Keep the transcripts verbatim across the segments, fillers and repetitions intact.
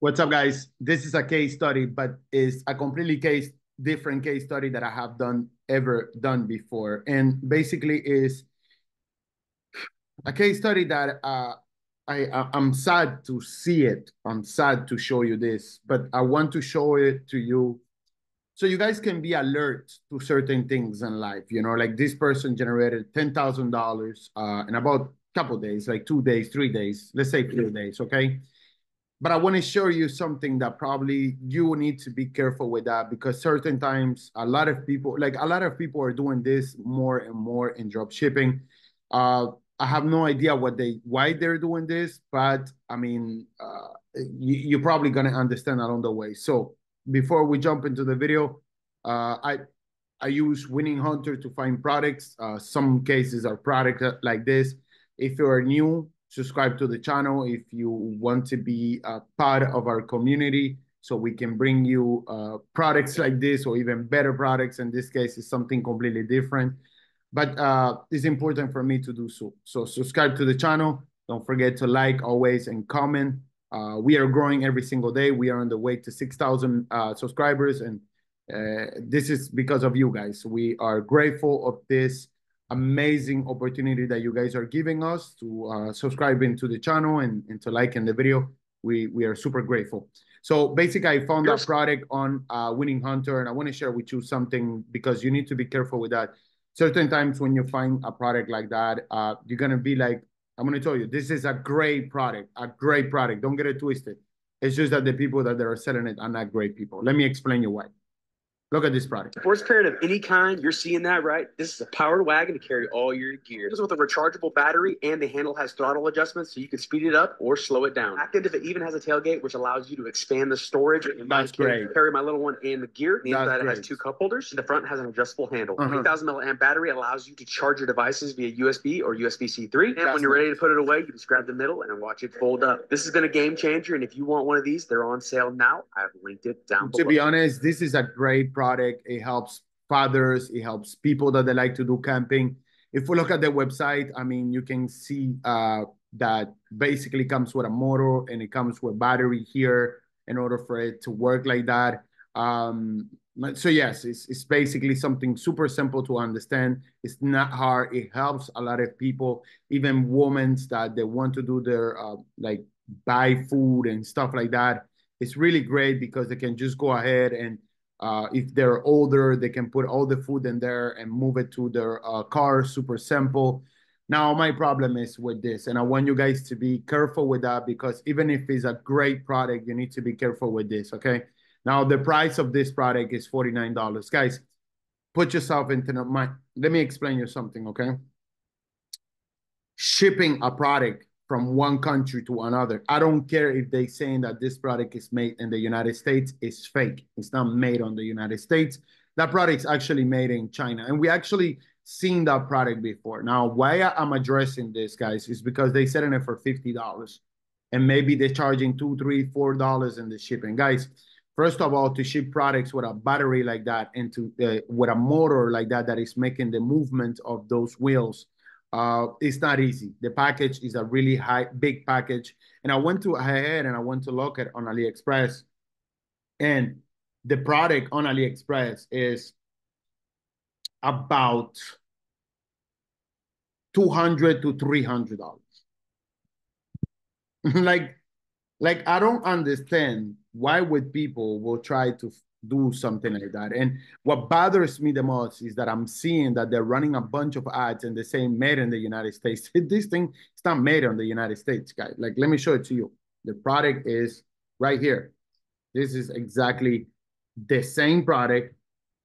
What's up, guys? This is a case study, but it's a completely case, different case study that I have done ever done before. And basically is a case study that uh, I, I, I'm sad to see it. I'm sad to show you this, but I want to show it to you so you guys can be alert to certain things in life. You know, like this person generated ten thousand dollars uh, in about a couple of days, like two days, three days, let's say three days, okay? But I want to show you something that probably you need to be careful with that, because certain times a lot of people, like a lot of people are doing this more and more in drop shipping. Uh, I have no idea what they, why they're doing this, but I mean, uh, you, you're probably going to understand along the way. So before we jump into the video, uh, I, I use Winning Hunter to find products. Uh, some cases are products like this. If you're new, subscribe to the channel if you want to be a part of our community so we can bring you uh, products like this or even better products. In this case, it's something completely different, but uh, it's important for me to do so. So subscribe to the channel. Don't forget to like always and comment. Uh, we are growing every single day. We are on the way to six thousand uh, subscribers, and uh, this is because of you guys. We are grateful of this amazing opportunity that you guys are giving us to uh, subscribing to the channel and, and to liking the video. We we are super grateful. So basically, I found yes. that product on uh, Winning Hunter, and I want to share with you something because you need to be careful with that. Certain times when you find a product like that, uh, you're going to be like, I'm going to tell you, this is a great product, a great product. Don't get it twisted. It's just that the people that are selling it are not great people. Let me explain you why. Look at this product. Sports parent of any kind, you're seeing that, right? This is a powered wagon to carry all your gear. This is with a rechargeable battery, and the handle has throttle adjustments, so you can speed it up or slow it down. Active if it even has a tailgate, which allows you to expand the storage. And That's great. Carry my little one and the gear. The That's inside great. It has two cup holders. The front has an adjustable handle. Uh-huh. three thousand milliamp battery allows you to charge your devices via U S B or U S B C three. And That's when you're nice. ready to put it away, you just grab the middle and watch it fold up. This has been a game changer, and if you want one of these, they're on sale now. I've linked it down below. To be honest, this is a great product. It helps fathers, it helps people that they like to do camping. If we look at the website, I mean, you can see uh, that basically comes with a motor and it comes with battery here in order for it to work like that. Um, so yes, it's, it's basically something super simple to understand. It's not hard. It helps a lot of people, even women that they want to do their uh, like buy food and stuff like that. It's really great because they can just go ahead and Uh, if they're older, they can put all the food in there and move it to their uh, car, super simple. Now, my problem is with this, and I want you guys to be careful with that, because even if it's a great product, you need to be careful with this, okay? Now, the price of this product is forty-nine dollars. Guys, put yourself into the mind. Let me explain you something, okay? Shipping a product from one country to another. I don't care if they're saying that this product is made in the United States, it's fake. It's not made on the United States. That product's actually made in China. And we actually seen that product before. Now, why I'm addressing this, guys, is because they're selling it for fifty dollars. And maybe they're charging two, three, four dollars in the shipping. Guys, first of all, to ship products with a battery like that and to, uh, with a motor like that, that is making the movement of those wheels, Uh, it's not easy. The package is a really high, big package. And I went to ahead and I went to look at on AliExpress. And the product on AliExpress is about two hundred to three hundred dollars. like, like, I don't understand why would people will try to do something like that. And what bothers me the most is that I'm seeing that they're running a bunch of ads and they're saying made in the United States. This thing, it's not made in the United States, guys. Like, let me show it to you. The product is right here. This is exactly the same product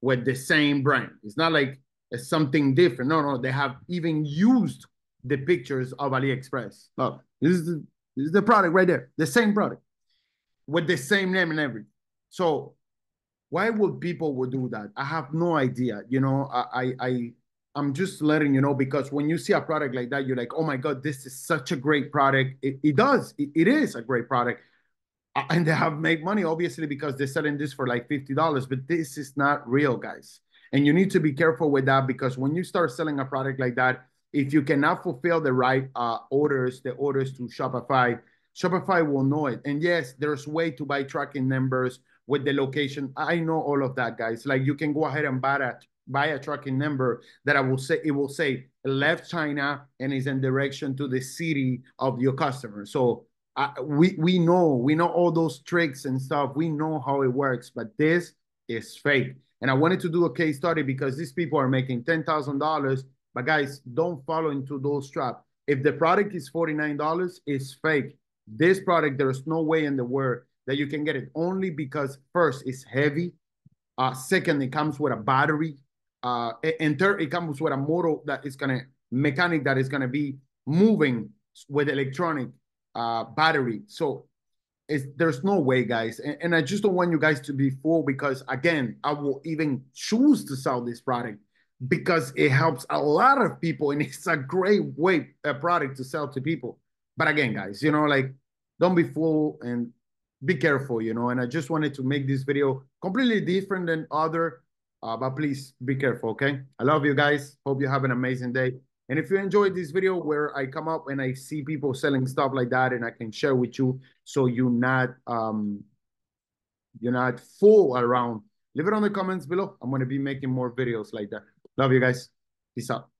with the same brand. It's not like it's something different. No, no, they have even used the pictures of AliExpress. Look, this is the, this is the product right there. The same product with the same name and everything. So why would people would do that? I have no idea. You know, I, I, I, I'm just letting you know, because when you see a product like that, you're like, oh my God, this is such a great product. It, it does. It, it is a great product. And they have made money, obviously, because they're selling this for like fifty dollars. But this is not real, guys. And you need to be careful with that, because when you start selling a product like that, if you cannot fulfill the right uh, orders, the orders to Shopify, Shopify will know it. And yes, there's way to buy tracking numbers with the location. I know all of that, guys. Like, you can go ahead and buy a, buy a tracking number that I will say, it will say left China and is in direction to the city of your customer. So uh, we, we know, we know all those tricks and stuff. We know how it works, but this is fake. And I wanted to do a case study because these people are making ten thousand dollars, but guys, don't fall into those traps. If the product is forty-nine dollars, it's fake. This product, there's no way in the world that you can get it, only because first, it's heavy. Uh, second, it comes with a battery. Uh, and third, it comes with a motor that is gonna, mechanic that is gonna be moving with electronic uh, battery. So it's, there's no way, guys. And, and I just don't want you guys to be fooled, because again, I will even choose to sell this product, because it helps a lot of people and it's a great way, a product to sell to people. But again, guys, you know, like, don't be fooled and be careful, you know. And I just wanted to make this video completely different than other, uh, but please be careful, okay? I love you guys. Hope you have an amazing day. And if you enjoyed this video where I come up and I see people selling stuff like that and I can share with you, so you're not, um, you're not fooled around, leave it on the comments below. I'm going to be making more videos like that. Love you guys. Peace out.